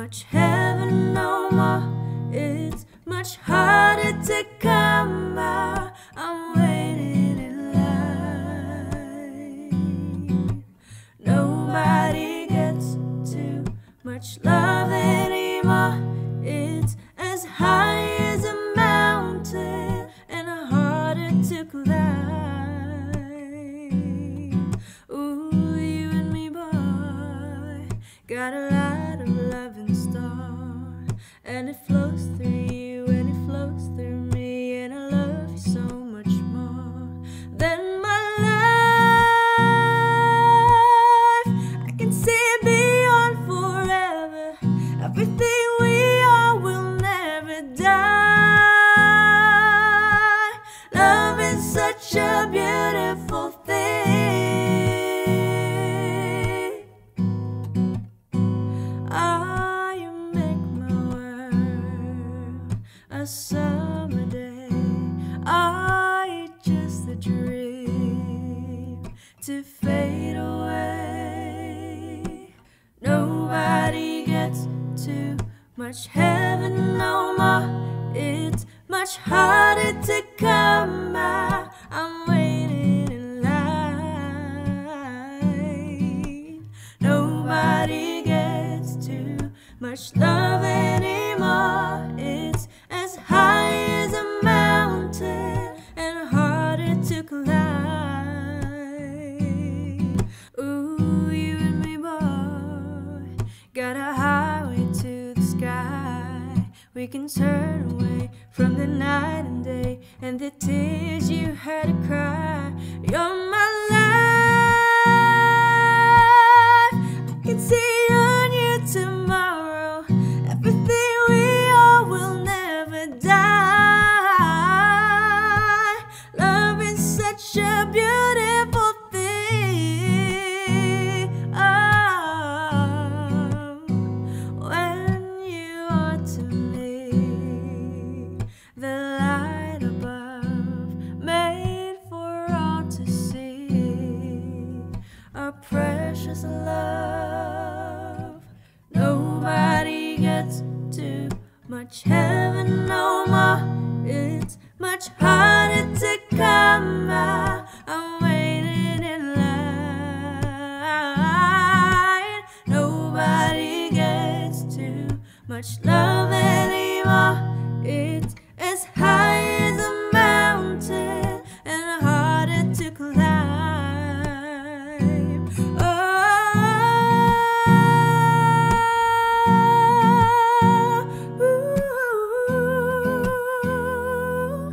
much heaven no more. It's much harder to come by. I'm waiting in line. Nobody gets too much love anymore. It's as high as a mountain and harder to climb. Ooh, you and me, boy, got a lot of love in store, and it flows through you and it flows through me, and I love you so much more than my life. I can see it beyond forever. Everything we are will never die. Love is such a beautiful thing. Ah, you make my world a summer day. Ah, you're just a dream to fade away. Nobody gets too much heaven no more. It's much harder to come by. I'm waiting in line. Nobody gets too much love anymore. It's as high as a mountain and harder to climb. Ooh, you and me, boy, got a highway to the sky. We can turn away from the night and day and the tears you had to cry. You're my life. I can see on you tomorrow. Everything we are will never die. Love is such a beautiful thing. Oh, when you are to me, the light above, made for all to see, our precious love. Nobody gets too much heaven no more. It's much harder to come by. I'm waiting in line. Nobody gets too much love anymore. It's as high as a mountain and harder to climb. Oh, ooh,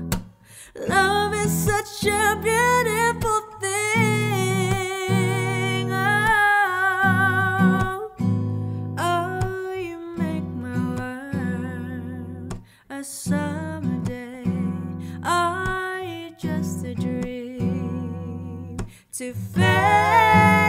love is such a beautiful thing. Oh, oh, you make my world a summer day. Are you just a dream to fade?